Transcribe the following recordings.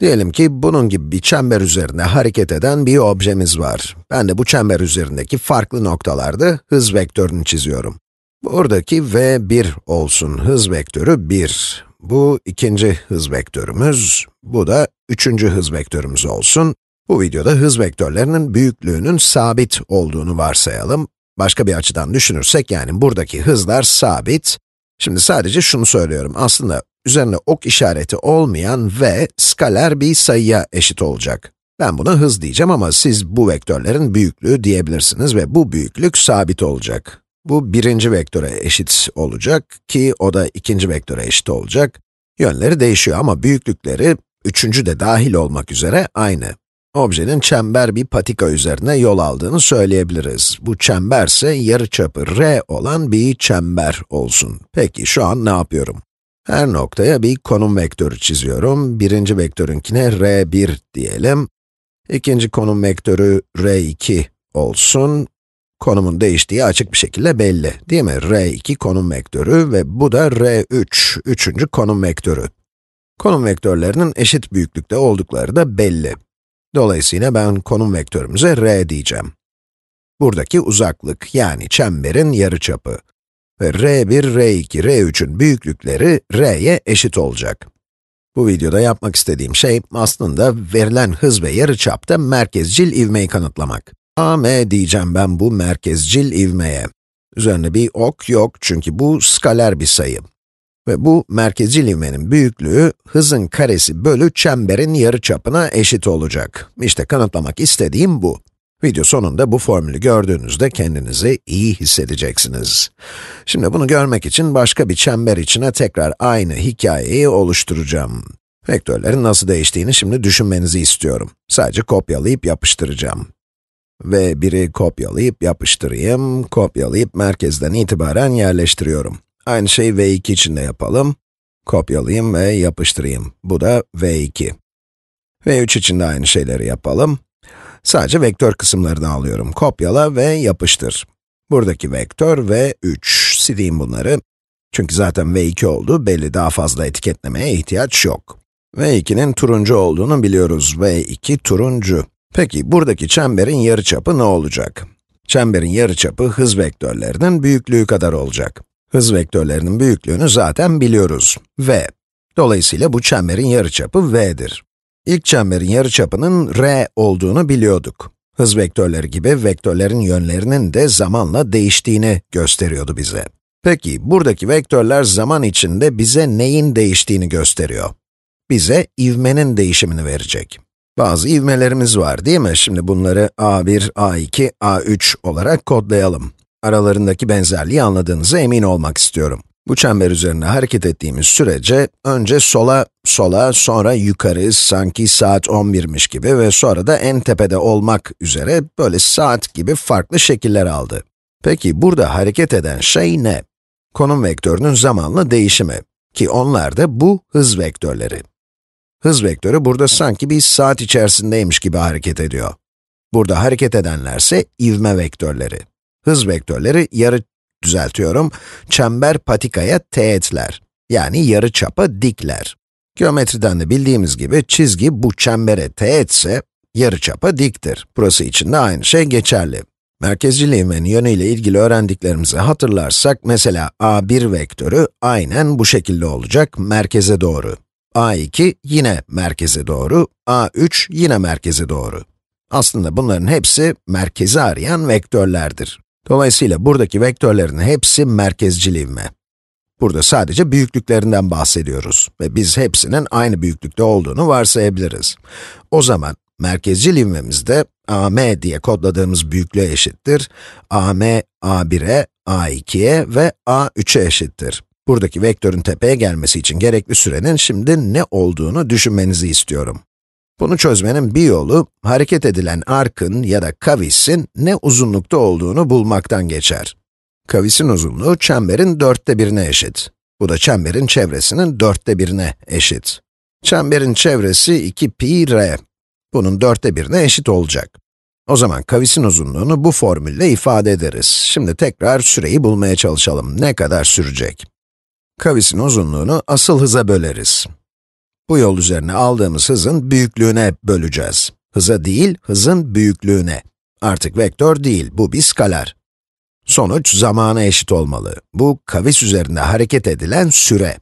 Diyelim ki bunun gibi bir çember üzerine hareket eden bir objemiz var. Ben de bu çember üzerindeki farklı noktalarda hız vektörünü çiziyorum. Buradaki v1 olsun, hız vektörü 1. Bu ikinci hız vektörümüz, bu da üçüncü hız vektörümüz olsun. Bu videoda hız vektörlerinin büyüklüğünün sabit olduğunu varsayalım. Başka bir açıdan düşünürsek, yani buradaki hızlar sabit. Şimdi sadece şunu söylüyorum, aslında üzerine ok işareti olmayan v, skaler bir sayıya eşit olacak. Ben buna hız diyeceğim ama siz bu vektörlerin büyüklüğü diyebilirsiniz ve bu büyüklük sabit olacak. Bu birinci vektöre eşit olacak ki o da ikinci vektöre eşit olacak. Yönleri değişiyor ama büyüklükleri, üçüncü de dahil olmak üzere, aynı. Objenin çember bir patika üzerine yol aldığını söyleyebiliriz. Bu çemberse yarıçapı r olan bir çember olsun. Peki şu an ne yapıyorum? Her noktaya bir konum vektörü çiziyorum. Birinci vektörünkine r1 diyelim. İkinci konum vektörü r2 olsun. Konumun değiştiği açık bir şekilde belli, değil mi? r2 konum vektörü ve bu da r3, üçüncü konum vektörü. Konum vektörlerinin eşit büyüklükte oldukları da belli. Dolayısıyla ben konum vektörümüze r diyeceğim. Buradaki uzaklık, yani çemberin yarıçapı. Ve r1, r2, r3'ün büyüklükleri r'ye eşit olacak. Bu videoda yapmak istediğim şey, aslında verilen hız ve yarıçapta merkezcil ivmeyi kanıtlamak. AM diyeceğim ben bu merkezcil ivmeye. Üzerine bir ok yok çünkü bu skaler bir sayı. Ve bu merkezcil ivmenin büyüklüğü hızın karesi bölü çemberin yarıçapına eşit olacak. İşte kanıtlamak istediğim bu. Video sonunda bu formülü gördüğünüzde kendinizi iyi hissedeceksiniz. Şimdi bunu görmek için başka bir çember içine tekrar aynı hikayeyi oluşturacağım. Vektörlerin nasıl değiştiğini şimdi düşünmenizi istiyorum. Sadece kopyalayıp yapıştıracağım. V1'i kopyalayıp yapıştırayım, kopyalayıp merkezden itibaren yerleştiriyorum. Aynı şeyi V2 için de yapalım. Kopyalayayım ve yapıştırayım. Bu da V2. V3 için de aynı şeyleri yapalım. Sadece vektör kısımlarını alıyorum. Kopyala ve yapıştır. Buradaki vektör V3. Sileyim bunları. Çünkü zaten V2 oldu, belli, daha fazla etiketlemeye ihtiyaç yok. V2'nin turuncu olduğunu biliyoruz. V2 turuncu. Peki, buradaki çemberin yarıçapı ne olacak? Çemberin yarıçapı hız vektörlerinin büyüklüğü kadar olacak. Hız vektörlerinin büyüklüğünü zaten biliyoruz, v. Dolayısıyla bu çemberin yarıçapı v'dir. İlk çemberin yarıçapının r olduğunu biliyorduk. Hız vektörleri gibi vektörlerin yönlerinin de zamanla değiştiğini gösteriyordu bize. Peki, buradaki vektörler zaman içinde bize neyin değiştiğini gösteriyor? Bize ivmenin değişimini verecek. Bazı ivmelerimiz var, değil mi? Şimdi bunları a1, a2, a3 olarak kodlayalım. Aralarındaki benzerliği anladığınıza emin olmak istiyorum. Bu çember üzerine hareket ettiğimiz sürece, önce sola, sola, sonra yukarı, sanki saat 11'miş gibi ve sonra da en tepede olmak üzere böyle saat gibi farklı şekiller aldı. Peki, burada hareket eden şey ne? Konum vektörünün zamanla değişimi, ki onlar da bu hız vektörleri. Hız vektörü burada sanki bir saat içerisindeymiş gibi hareket ediyor. Burada hareket edenlerse ivme vektörleri. Hız vektörleri çember patikaya teğetler. Yani yarı çapa dikler. Geometriden de bildiğimiz gibi çizgi bu çembere teğetse yarı çapa diktir. Burası için de aynı şey geçerli. Merkezcil ivmenin yönüyle ilgili öğrendiklerimizi hatırlarsak, mesela A1 vektörü aynen bu şekilde olacak, merkeze doğru. A2 yine merkeze doğru, A3 yine merkeze doğru. Aslında bunların hepsi merkezi arayan vektörlerdir. Dolayısıyla buradaki vektörlerin hepsi merkezcil ivme. Burada sadece büyüklüklerinden bahsediyoruz ve biz hepsinin aynı büyüklükte olduğunu varsayabiliriz. O zaman merkezcil ivmemiz de AM diye kodladığımız büyüklüğe eşittir. AM A1'e, A2'ye ve A3'e eşittir. Buradaki vektörün tepeye gelmesi için gerekli sürenin şimdi ne olduğunu düşünmenizi istiyorum. Bunu çözmenin bir yolu, hareket edilen arkın ya da kavisin ne uzunlukta olduğunu bulmaktan geçer. Kavisin uzunluğu çemberin 1/4'üne eşit. Bu da çemberin çevresinin 1/4'üne eşit. Çemberin çevresi 2 pi r. Bunun 1/4'üne eşit olacak. O zaman kavisin uzunluğunu bu formülle ifade ederiz. Şimdi tekrar süreyi bulmaya çalışalım. Ne kadar sürecek? Kavisin uzunluğunu asıl hıza böleriz. Bu yol üzerine aldığımız hızın büyüklüğüne böleceğiz. Hıza değil, hızın büyüklüğüne. Artık vektör değil, bu bir skalar. Sonuç zamana eşit olmalı. Bu, kavis üzerinde hareket edilen süre.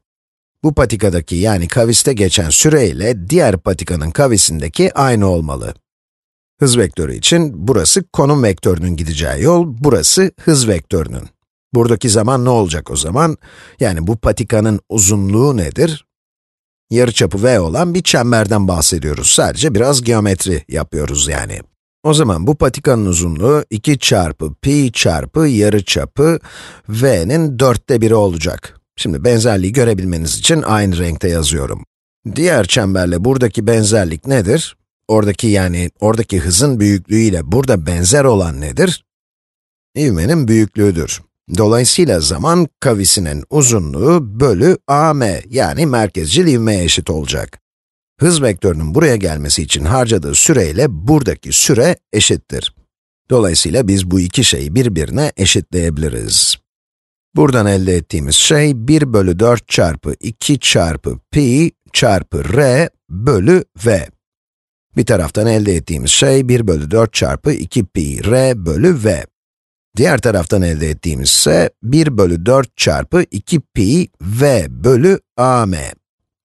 Bu patikadaki, yani kaviste geçen süre ile diğer patikanın kavisindeki aynı olmalı. Hız vektörü için burası konum vektörünün gideceği yol, burası hız vektörünün. Buradaki zaman ne olacak o zaman? Yani bu patikanın uzunluğu nedir? Yarıçapı v olan bir çemberden bahsediyoruz. Sadece biraz geometri yapıyoruz yani. O zaman bu patikanın uzunluğu 2 çarpı pi çarpı yarıçapı v'nin 4'te 1'i olacak. Şimdi benzerliği görebilmeniz için aynı renkte yazıyorum. Diğer çemberle buradaki benzerlik nedir? Oradaki, yani oradaki hızın büyüklüğü ile burada benzer olan nedir? İvmenin büyüklüğüdür. Dolayısıyla zaman kavisinin uzunluğu bölü AM, yani merkezcil ivmeye eşit olacak. Hız vektörünün buraya gelmesi için harcadığı süre ile buradaki süre eşittir. Dolayısıyla biz bu iki şeyi birbirine eşitleyebiliriz. Buradan elde ettiğimiz şey 1 bölü 4 çarpı 2 çarpı pi çarpı r bölü v. Bir taraftan elde ettiğimiz şey 1 bölü 4 çarpı 2 pi r bölü v. Diğer taraftan elde ettiğimiz ise 1 bölü 4 çarpı 2 pi v bölü am.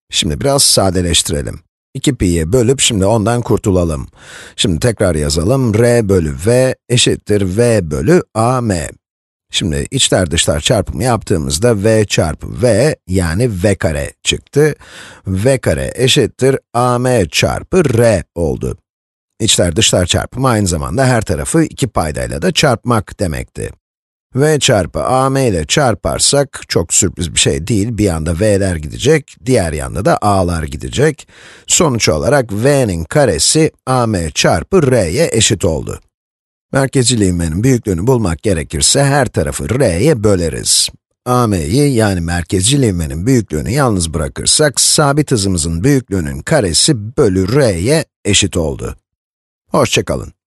Şimdi biraz sadeleştirelim. 2 pi'ye bölüp şimdi ondan kurtulalım. Şimdi tekrar yazalım. R bölü v eşittir v bölü am. Şimdi içler dışlar çarpımı yaptığımızda v çarpı v, yani v kare çıktı. V kare eşittir am çarpı r oldu. İçler dışlar çarpımı aynı zamanda her tarafı iki paydayla da çarpmak demekti. V çarpı am ile çarparsak, çok sürpriz bir şey değil, bir yanda v'ler gidecek, diğer yanda da a'lar gidecek. Sonuç olarak v'nin karesi am çarpı r'ye eşit oldu. Merkezcil ivmenin büyüklüğünü bulmak gerekirse her tarafı r'ye böleriz. AM'yi, yani merkezcil ivmenin büyüklüğünü yalnız bırakırsak, sabit hızımızın büyüklüğünün karesi bölü r'ye eşit oldu. Hoşça kalın.